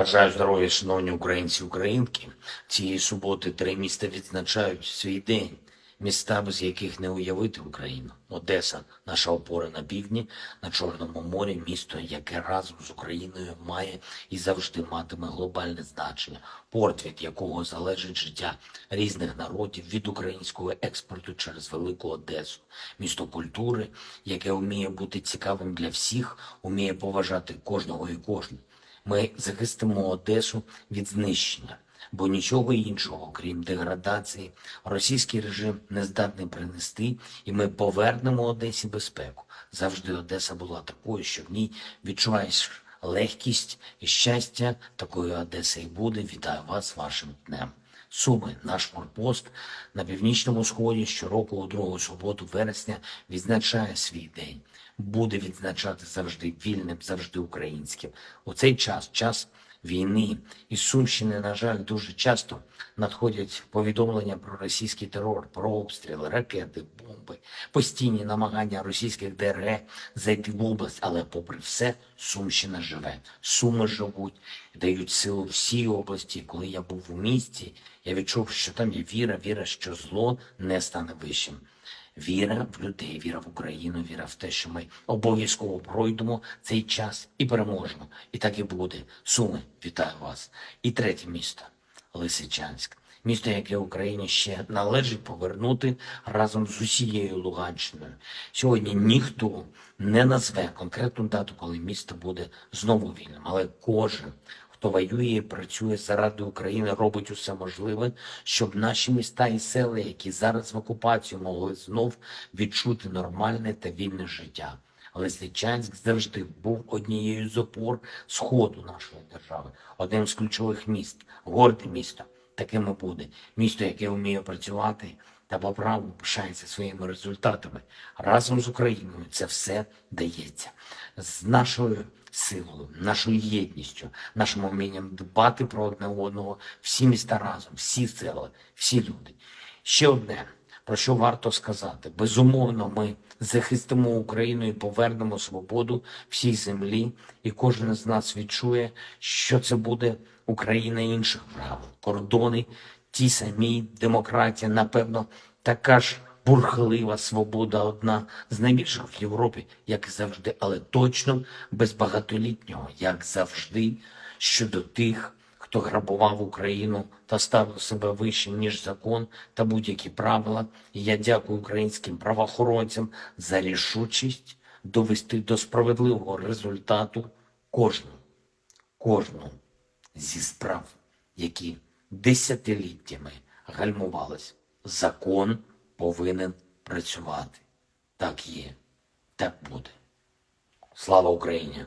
Бажаю здоров'я, шановні українці і українки. Цієї суботи 3 міста відзначають свій день. Міста, без яких не уявити Україну. Одеса – наша опора на півдні, на Чорному морі, місто, яке разом з Україною має і завжди матиме глобальне значення. Порт, від якого залежить життя різних народів, від українського експорту через Велику Одесу. Місто культури, яке вміє бути цікавим для всіх, вміє поважати кожного і кожну. Ми захистимо Одесу від знищення. Бо нічого іншого, крім деградації, російський режим не здатний принести, і ми повернемо Одесі безпеку. Завжди Одеса була такою, що в ній відчуваєш легкість і щастя. Такою Одеса і буде. Вітаю вас вашим днем. Суми, наш форпост на північному сході, щороку у другу суботу вересня відзначає свій день. Буде відзначати завжди вільним, завжди українським. У цей час війни із Сумщини, на жаль, дуже часто надходять повідомлення про російський терор, про обстріли, ракети, бомби, постійні намагання російських ДРГ зайти в область, але попри все Сумщина живе. Суми живуть, дають силу всій області. Коли я був у місті, я відчув, що там є віра, що зло не стане вищим. Віра в людей, віра в Україну, віра в те, що ми обов'язково пройдемо цей час і переможемо. І так і буде. Суми, вітаю вас. І третє місто – Лисичанськ. Місто, яке Україні ще належить повернути разом з усією Луганщиною. Сьогодні ніхто не назве конкретну дату, коли місто буде знову вільним. Але кожен, хто воює і працює заради України, робить усе можливе, щоб наші міста і села, які зараз в окупації, могли знов відчути нормальне та вільне життя. Лисичанськ завжди був однією з опор сходу нашої держави, одним з ключових міст, горде місто. Таким і буде. Місто, яке вміє працювати та по праву пишається своїми результатами. Разом з Україною це все дається. З нашою силою, нашою єдністю, нашим вмінням дбати про одне одного. Всі міста разом, всі села, всі люди. Ще одне, про що варто сказати. Безумовно, ми захистимо Україну і повернемо свободу всій землі. І кожен з нас відчує, що це буде Україна інших прав. Кордони, ті самі, демократія, напевно, така ж бурхлива свобода, одна з найбільших в Європі, як і завжди, але точно без багатолітнього, як завжди, щодо тих, хто грабував Україну та ставив себе вище, ніж закон та будь-які правила. І я дякую українським правоохоронцям за рішучість довести до справедливого результату кожну зі справ, які десятиліттями гальмувались. Закон повинен працювати. Так є, так буде. Слава Україні!